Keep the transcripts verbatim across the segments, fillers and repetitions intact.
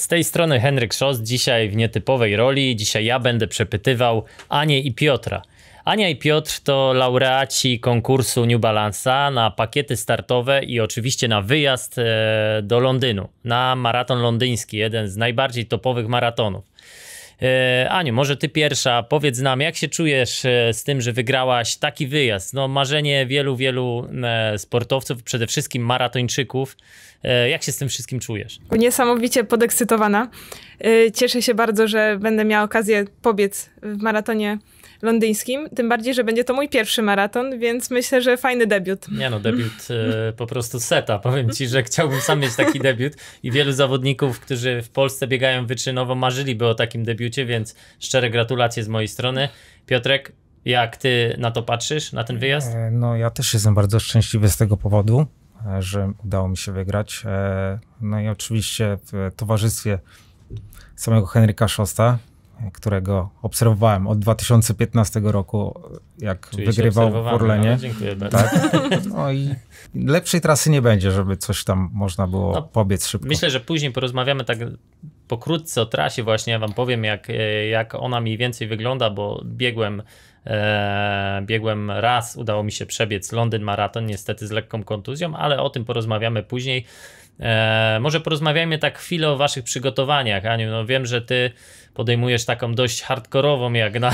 Z tej strony Henryk Szost, dzisiaj w nietypowej roli. Dzisiaj ja będę przepytywał Anię i Piotra. Ania i Piotr to laureaci konkursu New Balance'a na pakiety startowe i oczywiście na wyjazd do Londynu, na maraton londyński, jeden z najbardziej topowych maratonów. Aniu, może ty pierwsza, powiedz nam, jak się czujesz z tym, że wygrałaś taki wyjazd? No, marzenie wielu, wielu sportowców, przede wszystkim maratończyków. Jak się z tym wszystkim czujesz? Niesamowicie podekscytowana. Cieszę się bardzo, że będę miała okazję pobiec w maratonie londyńskim, tym bardziej, że będzie to mój pierwszy maraton, więc myślę, że fajny debiut. Nie no, debiut y, po prostu seta. Powiem ci, że chciałbym sam mieć taki debiut i wielu zawodników, którzy w Polsce biegają wyczynowo, marzyliby o takim debiucie, więc szczere gratulacje z mojej strony. Piotrek, jak ty na to patrzysz, na ten wyjazd? No ja też jestem bardzo szczęśliwy z tego powodu, że udało mi się wygrać. No i oczywiście w towarzystwie samego Henryka Szosta, którego obserwowałem od dwa tysiące piętnastego roku, jak Czyli wygrywał w Orlenie. No, dziękuję bardzo. Tak. No i lepszej trasy nie będzie, żeby coś tam można było no, pobiec szybko. Myślę, że później porozmawiamy tak pokrótce o trasie właśnie. Ja wam powiem, jak, jak ona mniej więcej wygląda, bo biegłem, e, biegłem raz, udało mi się przebiec London Marathon, niestety z lekką kontuzją, ale o tym porozmawiamy później. E, może porozmawiajmy tak chwilę o waszych przygotowaniach. Aniu, no wiem, że ty podejmujesz taką dość hardkorową, jak na,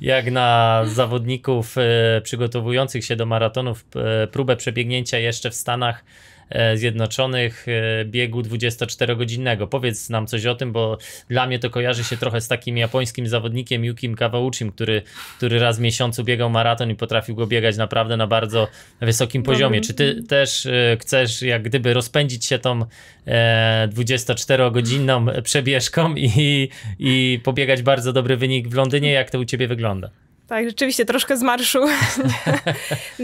jak na zawodników e, przygotowujących się do maratonów, e, próbę przebiegnięcia jeszcze w Stanach e, Zjednoczonych e, biegu dwudziestoczterogodzinnego. Powiedz nam coś o tym, bo dla mnie to kojarzy się trochę z takim japońskim zawodnikiem Yukim Kawauchim, który, który raz w miesiącu biegał maraton i potrafił go biegać naprawdę na bardzo wysokim poziomie. Czy ty też e, chcesz jak gdyby rozpędzić się tą e, dwudziestoczterogodzinną przebieszką i i pobiegać bardzo dobry wynik w Londynie? Jak to u ciebie wygląda? Tak, rzeczywiście troszkę z marszu.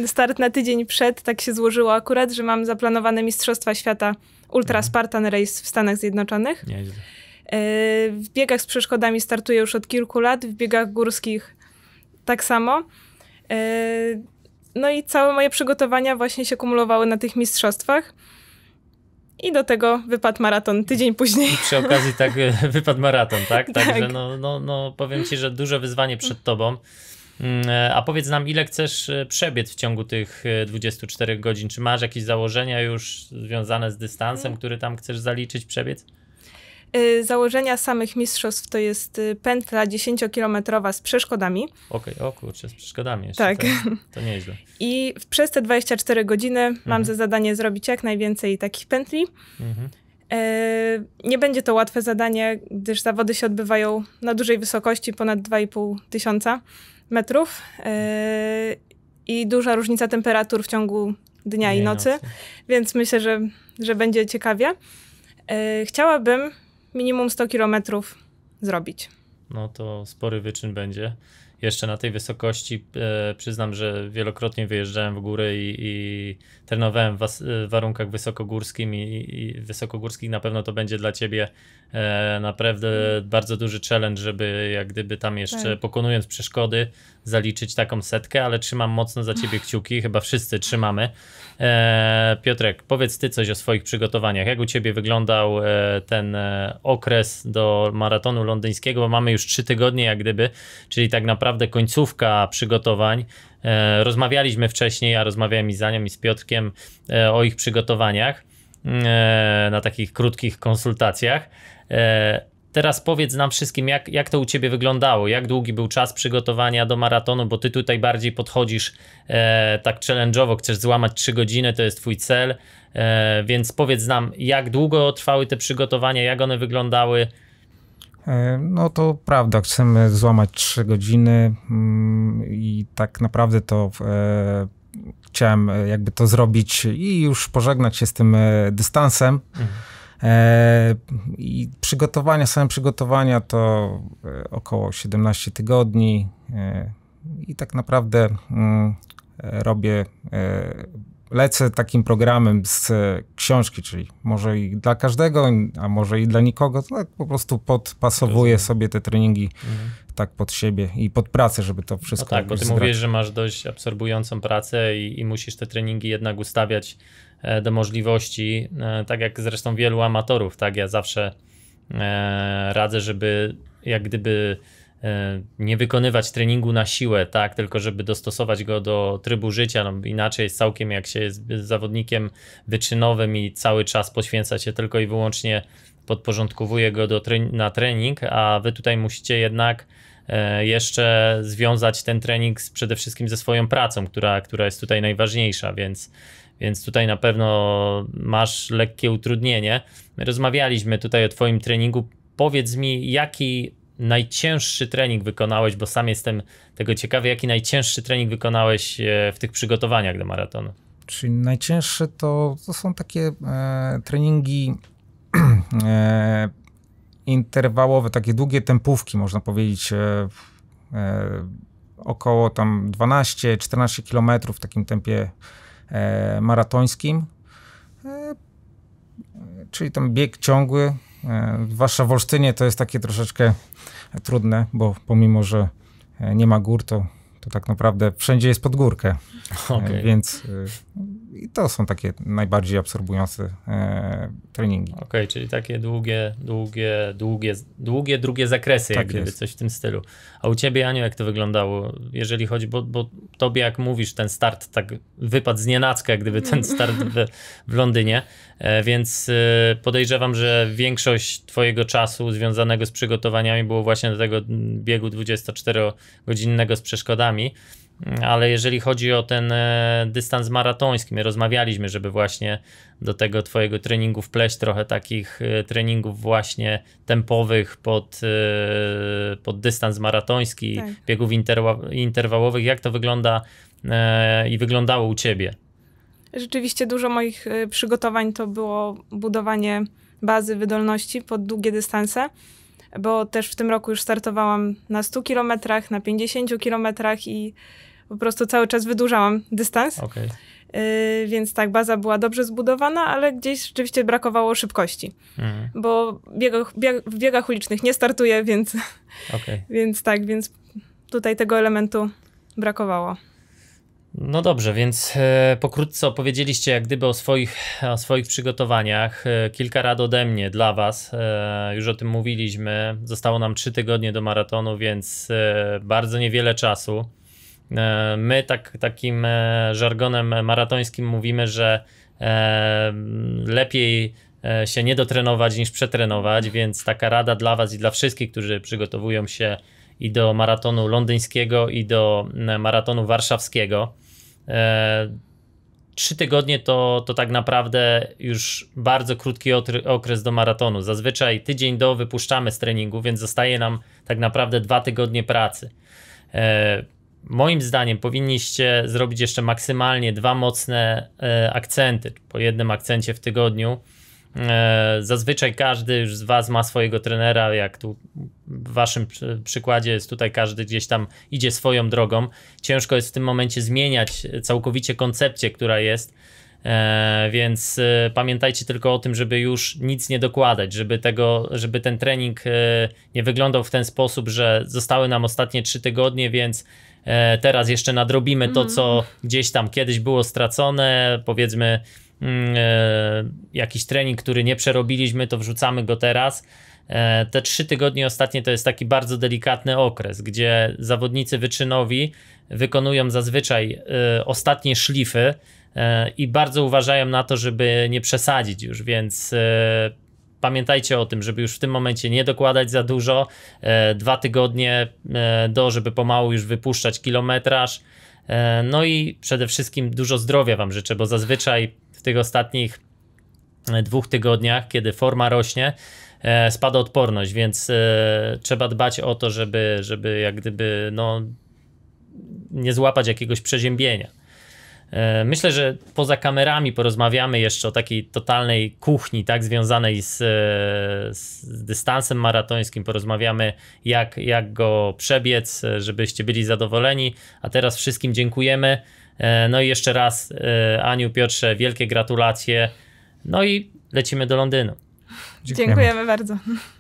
Start na tydzień przed, tak się złożyło akurat, że mam zaplanowane Mistrzostwa Świata Ultra Spartan Race w Stanach Zjednoczonych. Nieźle. W biegach z przeszkodami startuję już od kilku lat, w biegach górskich tak samo. No i całe moje przygotowania właśnie się kumulowały na tych mistrzostwach. I do tego wypadł maraton tydzień później. I przy okazji tak wypadł maraton, tak? tak. Także no, no, no powiem ci, że duże wyzwanie przed tobą. A powiedz nam, ile chcesz przebiec w ciągu tych dwudziestu czterech godzin? Czy masz jakieś założenia już związane z dystansem, który tam chcesz zaliczyć, przebiec? Założenia samych mistrzostw to jest pętla dziesięciokilometrowa z przeszkodami. Okej, okay, o kurczę, z przeszkodami jeszcze. Tak. To, to nieźle. I przez te dwadzieścia cztery godziny mhm. mam za zadanie zrobić jak najwięcej takich pętli. Mhm. E, nie będzie to łatwe zadanie, gdyż zawody się odbywają na dużej wysokości, ponad dwa i pół tysiąca metrów. E, I duża różnica temperatur w ciągu dnia nie i nocy, nocy. Więc myślę, że, że będzie ciekawie. E, chciałabym minimum sto kilometrów zrobić. No to spory wyczyn będzie. Jeszcze na tej wysokości e, przyznam, że wielokrotnie wyjeżdżałem w góry i, i trenowałem w, was, w warunkach wysokogórskich i, i wysokogórskich na pewno to będzie dla ciebie e, naprawdę mm. bardzo duży challenge, żeby jak gdyby tam jeszcze tak. pokonując przeszkody zaliczyć taką setkę, ale trzymam mocno za ciebie kciuki, chyba wszyscy trzymamy. E, Piotrek, powiedz ty coś o swoich przygotowaniach. Jak u ciebie wyglądał e, ten e, okres do maratonu londyńskiego, bo mamy już trzy tygodnie jak gdyby, czyli tak naprawdę końcówka przygotowań. E, rozmawialiśmy wcześniej, ja rozmawiałem i z Anią i z Piotrkiem e, o ich przygotowaniach e, na takich krótkich konsultacjach. E, teraz powiedz nam wszystkim, jak, jak to u ciebie wyglądało, jak długi był czas przygotowania do maratonu, bo ty tutaj bardziej podchodzisz e, tak challenge'owo, chcesz złamać trzy godziny, to jest twój cel, e, więc powiedz nam, jak długo trwały te przygotowania, jak one wyglądały. No to prawda, chcemy złamać trzy godziny i tak naprawdę to e, chciałem jakby to zrobić i już pożegnać się z tym dystansem. Mhm. E, I przygotowania, same przygotowania to około siedemnaście tygodni e, i tak naprawdę mm, robię e, lecę takim programem z książki, czyli może i dla każdego, a może i dla nikogo, to tak po prostu podpasowuję sobie te treningi mhm. tak pod siebie i pod pracę, żeby to wszystko... No tak, bo ty zgrać. Mówisz, że masz dość absorbującą pracę i, i musisz te treningi jednak ustawiać do możliwości, tak jak zresztą wielu amatorów, tak? Ja zawsze radzę, żeby jak gdyby nie wykonywać treningu na siłę, tak, tylko żeby dostosować go do trybu życia. No, inaczej jest całkiem, jak się jest zawodnikiem wyczynowym i cały czas poświęca się tylko i wyłącznie, podporządkowuje go do trening, na trening, a wy tutaj musicie jednak jeszcze związać ten trening z, przede wszystkim ze swoją pracą, która, która jest tutaj najważniejsza, więc, więc tutaj na pewno masz lekkie utrudnienie. My rozmawialiśmy tutaj o twoim treningu. Powiedz mi, jaki najcięższy trening wykonałeś, bo sam jestem tego ciekawy, jaki najcięższy trening wykonałeś w tych przygotowaniach do maratonu? Czyli najcięższe to, to są takie e, treningi e, interwałowe, takie długie tempówki, można powiedzieć, e, e, około tam dwanaście czternaście kilometrów w takim tempie e, maratońskim, e, czyli tam bieg ciągły. Zwłaszcza w Olsztynie to jest takie troszeczkę trudne, bo pomimo, że nie ma gór, to, to tak naprawdę wszędzie jest pod górkę. Okay. Więc i to są takie najbardziej absorbujące treningi. Okej, okay, czyli takie długie, długie, długie, długie, drugie zakresy, tak jak gdyby, coś w tym stylu. A u ciebie, Aniu, jak to wyglądało? Jeżeli chodzi, bo, bo tobie, jak mówisz, ten start tak wypadł z nienacka, jak gdyby ten start w, w Londynie. Więc podejrzewam, że większość twojego czasu związanego z przygotowaniami było właśnie do tego biegu dwudziestoczterogodzinnego z przeszkodami. Ale jeżeli chodzi o ten dystans maratoński, my rozmawialiśmy, żeby właśnie do tego twojego treningu wpleść trochę takich treningów właśnie tempowych pod, pod dystans maratoński, tak, biegów interwa- interwałowych. Jak to wygląda i wyglądało u ciebie? Rzeczywiście dużo moich przygotowań to było budowanie bazy wydolności pod długie dystanse, bo też w tym roku już startowałam na stu kilometrach, na pięćdziesięciu kilometrach i po prostu cały czas wydłużałam dystans. Okay. Yy, więc tak, baza była dobrze zbudowana, ale gdzieś rzeczywiście brakowało szybkości, mm. bo w biegach, bieg, biegach ulicznych nie startuję, więc, okay. więc tak, więc tutaj tego elementu brakowało. No dobrze, więc pokrótce opowiedzieliście jak gdyby o swoich, o swoich przygotowaniach. Kilka rad ode mnie dla was. Już o tym mówiliśmy. Zostało nam trzy tygodnie do maratonu, więc bardzo niewiele czasu. My tak, takim żargonem maratońskim mówimy, że lepiej się nie dotrenować niż przetrenować, więc taka rada dla was i dla wszystkich, którzy przygotowują się i do maratonu londyńskiego, i do maratonu warszawskiego. Trzy tygodnie to, to tak naprawdę już bardzo krótki okres do maratonu. Zazwyczaj tydzień do wypuszczamy z treningu, więc zostaje nam tak naprawdę dwa tygodnie pracy. Moim zdaniem powinniście zrobić jeszcze maksymalnie dwa mocne akcenty, po jednym akcencie w tygodniu. Zazwyczaj każdy już z was ma swojego trenera, jak tu w waszym przykładzie jest tutaj każdy gdzieś tam idzie swoją drogą. Ciężko jest w tym momencie zmieniać całkowicie koncepcję, która jest, więc pamiętajcie tylko o tym, żeby już nic nie dokładać, żeby, tego, żeby ten trening nie wyglądał w ten sposób, że zostały nam ostatnie trzy tygodnie, więc teraz jeszcze nadrobimy to, co gdzieś tam kiedyś było stracone, powiedzmy jakiś trening, który nie przerobiliśmy, to wrzucamy go teraz. Te trzy tygodnie ostatnie to jest taki bardzo delikatny okres, gdzie zawodnicy wyczynowi wykonują zazwyczaj ostatnie szlify i bardzo uważają na to, żeby nie przesadzić już, więc pamiętajcie o tym, żeby już w tym momencie nie dokładać za dużo. Dwa tygodnie do, żeby pomału już wypuszczać kilometraż. No i przede wszystkim dużo zdrowia wam życzę, bo zazwyczaj w tych ostatnich dwóch tygodniach, kiedy forma rośnie, spada odporność, więc trzeba dbać o to, żeby, żeby jak gdyby no, nie złapać jakiegoś przeziębienia. Myślę, że poza kamerami porozmawiamy jeszcze o takiej totalnej kuchni, tak, związanej z, z dystansem maratońskim. Porozmawiamy, jak, jak go przebiec, żebyście byli zadowoleni. A teraz wszystkim dziękujemy. No i jeszcze raz, Aniu, Piotrze, wielkie gratulacje. No i lecimy do Londynu. Dziękujemy, dziękujemy bardzo.